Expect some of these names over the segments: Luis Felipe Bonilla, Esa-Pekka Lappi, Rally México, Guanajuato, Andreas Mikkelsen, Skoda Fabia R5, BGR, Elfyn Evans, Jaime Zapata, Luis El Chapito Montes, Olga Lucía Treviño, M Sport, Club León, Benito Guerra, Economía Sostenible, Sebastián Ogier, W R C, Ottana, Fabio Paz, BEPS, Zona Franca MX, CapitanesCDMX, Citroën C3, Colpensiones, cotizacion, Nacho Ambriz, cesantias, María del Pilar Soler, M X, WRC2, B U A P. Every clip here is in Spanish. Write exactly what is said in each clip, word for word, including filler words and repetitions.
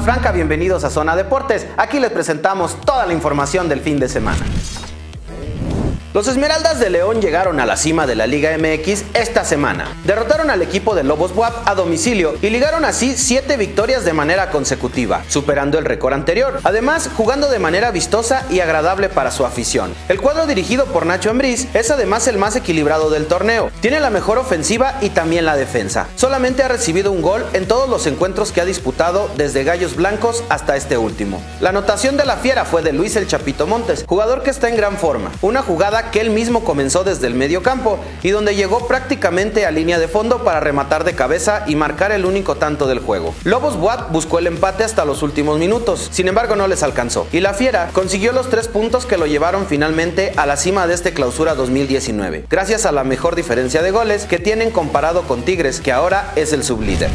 Zona Franca, bienvenidos a Zona Deportes. Aquí les presentamos toda la información del fin de semana. Los Esmeraldas de León llegaron a la cima de la Liga M X esta semana. Derrotaron al equipo de Lobos B U A P a domicilio y ligaron así siete victorias de manera consecutiva, superando el récord anterior. Además, jugando de manera vistosa y agradable para su afición. El cuadro dirigido por Nacho Ambriz es además el más equilibrado del torneo. Tiene la mejor ofensiva y también la defensa. Solamente ha recibido un gol en todos los encuentros que ha disputado desde Gallos Blancos hasta este último. La anotación de la Fiera fue de Luis El Chapito Montes, jugador que está en gran forma. Una jugada que él mismo comenzó desde el medio campo y donde llegó prácticamente a línea de fondo para rematar de cabeza y marcar el único tanto del juego. Lobos B U A P buscó el empate hasta los últimos minutos, sin embargo no les alcanzó, y la Fiera consiguió los tres puntos que lo llevaron finalmente a la cima de este clausura dos mil diecinueve, gracias a la mejor diferencia de goles que tienen comparado con Tigres, que ahora es el sublíder.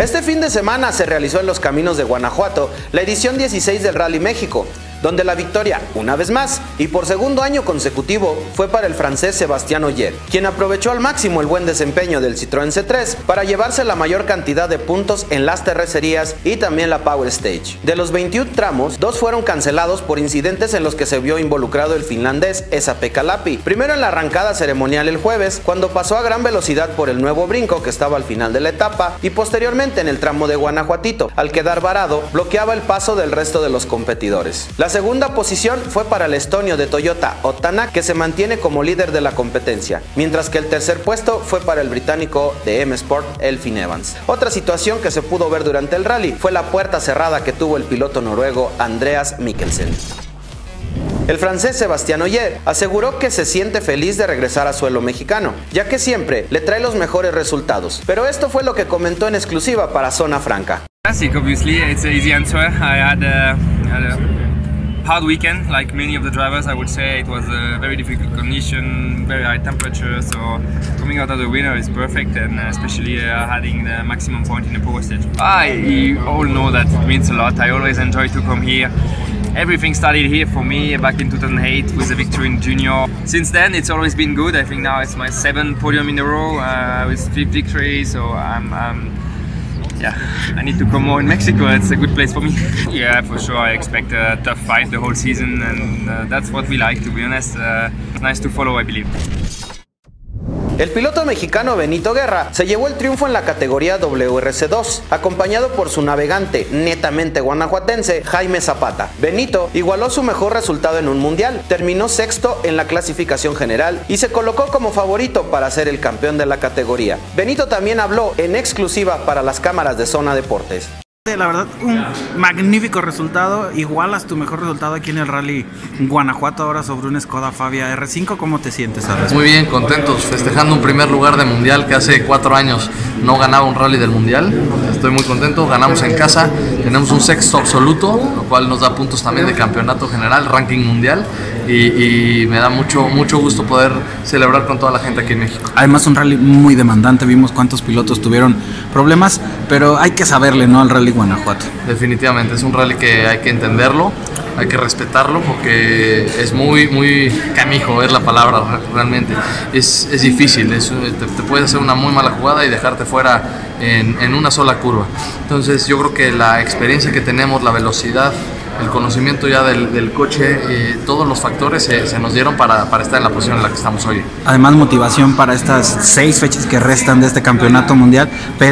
Este fin de semana se realizó en los caminos de Guanajuato la edición dieciséis del Rally México, donde la victoria, una vez más, y por segundo año consecutivo, fue para el francés Sebastián Ogier, quien aprovechó al máximo el buen desempeño del Citroën C tres para llevarse la mayor cantidad de puntos en las terracerías y también la Power Stage. De los veintiún tramos, dos fueron cancelados por incidentes en los que se vio involucrado el finlandés Esa-Pekka Lappi, primero en la arrancada ceremonial el jueves, cuando pasó a gran velocidad por el nuevo brinco que estaba al final de la etapa, y posteriormente en el tramo de Guanajuatito, al quedar varado, bloqueaba el paso del resto de los competidores. Las La segunda posición fue para el estonio de Toyota, Ottana, que se mantiene como líder de la competencia, mientras que el tercer puesto fue para el británico de M Sport, Elfyn Evans. Otra situación que se pudo ver durante el rally fue la puerta cerrada que tuvo el piloto noruego Andreas Mikkelsen. El francés Sebastián Ogier aseguró que se siente feliz de regresar a suelo mexicano, ya que siempre le trae los mejores resultados, pero esto fue lo que comentó en exclusiva para Zona Franca. Hard weekend, like many of the drivers, I would say. It was a very difficult condition, very high temperature, so coming out as a winner is perfect, and especially uh, having the maximum point in the power stage. I all know that it means a lot. I always enjoy to come here. Everything started here for me back in two thousand eight with a victory in junior. Since then it's always been good. I think now it's my seventh podium in a row uh, with fifth victory, so I'm, I'm Yeah, I need to come more in Mexico. It's a good place for me. Yeah, for sure. I expect a tough fight the whole season, and uh, that's what we like, to be honest. Uh, nice to follow, I believe. El piloto mexicano Benito Guerra se llevó el triunfo en la categoría W R C dos, acompañado por su navegante netamente guanajuatense Jaime Zapata. Benito igualó su mejor resultado en un mundial, terminó sexto en la clasificación general y se colocó como favorito para ser el campeón de la categoría. Benito también habló en exclusiva para las cámaras de Zona Deportes. La verdad, un magnífico resultado, igualas tu mejor resultado aquí en el Rally Guanajuato ahora sobre un Skoda Fabia R cinco, ¿cómo te sientes ahora? Muy bien, contentos, festejando un primer lugar de mundial que hace cuatro años no ganaba un rally del mundial, estoy muy contento, ganamos en casa, tenemos un sexto absoluto, lo cual nos da puntos también de campeonato general, ranking mundial, y, y me da mucho, mucho gusto poder celebrar con toda la gente aquí en México. Además un rally muy demandante, vimos cuántos pilotos tuvieron problemas, pero hay que saberle, ¿no?, al Rally Guanajuato. Definitivamente, es un rally que hay que entenderlo, hay que respetarlo porque es muy, muy canijo, es la palabra realmente. Es, es difícil, es, te, te puedes hacer una muy mala jugada y dejarte fuera en, en una sola curva. Entonces yo creo que la experiencia que tenemos, la velocidad, el conocimiento ya del, del coche, eh, todos los factores se, se nos dieron para, para estar en la posición en la que estamos hoy. Además, motivación para estas seis fechas que restan de este campeonato mundial,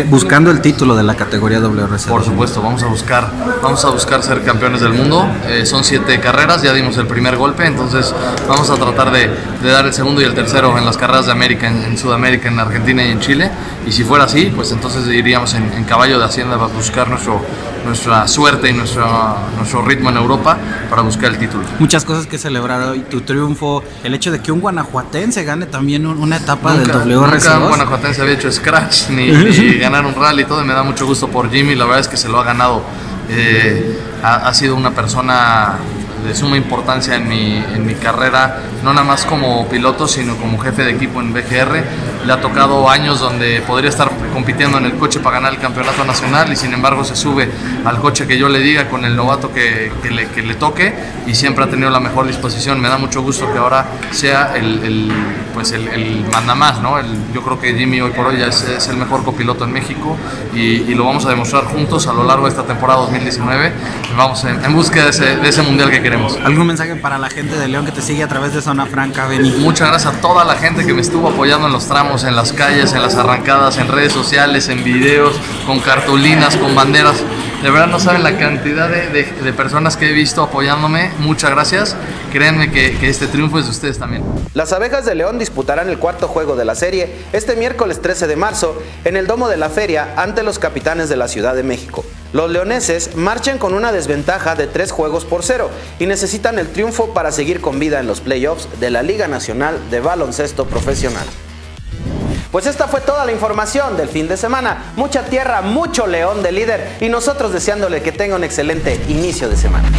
buscando el título de la categoría W R C. Por supuesto, vamos a buscar, vamos a buscar ser campeones del mundo. Eh, son siete carreras, ya dimos el primer golpe, entonces vamos a tratar de, de dar el segundo y el tercero en las carreras de América, en, en Sudamérica, en Argentina y en Chile. Y si fuera así, pues entonces iríamos en, en caballo de Hacienda para buscar nuestro, nuestra suerte y nuestro, nuestro ritmo en Europa para buscar el título. Muchas cosas que celebrar hoy, tu triunfo, el hecho de que un guanajuatense gane también una etapa nunca, del W R C dos. Nunca un guanajuatense había hecho scratch ni, ni ganar un rally y todo, y me da mucho gusto por Jimmy, la verdad es que se lo ha ganado, eh, ha, ha sido una persona de suma importancia en mi, en mi carrera, no nada más como piloto, sino como jefe de equipo en B G R, Le ha tocado años donde podría estar compitiendo en el coche para ganar el campeonato nacional y sin embargo se sube al coche que yo le diga con el novato que, que, le, que le toque, y siempre ha tenido la mejor disposición. Me da mucho gusto que ahora sea el, el, pues el, el mandamás, ¿no? El, yo creo que Jimmy hoy por hoy ya es, es el mejor copiloto en México y, y lo vamos a demostrar juntos a lo largo de esta temporada dos mil diecinueve. Vamos en, en búsqueda de ese, de ese mundial que queremos. ¿Algún mensaje para la gente de León que te sigue a través de Zona Franca? Benito. Muchas gracias a toda la gente que me estuvo apoyando en los tramos, en las calles, en las arrancadas, en redes sociales, en videos, con cartulinas, con banderas. De verdad no saben la cantidad de, de, de personas que he visto apoyándome. Muchas gracias. Créanme que, que este triunfo es de ustedes también. Las Abejas de León disputarán el cuarto juego de la serie este miércoles trece de marzo en el Domo de la Feria ante los Capitanes de la Ciudad de México. Los leoneses marchan con una desventaja de tres juegos por cero y necesitan el triunfo para seguir con vida en los playoffs de la Liga Nacional de Baloncesto Profesional. Pues esta fue toda la información del fin de semana. Mucha tierra, mucho León de líder, y nosotros deseándole que tenga un excelente inicio de semana.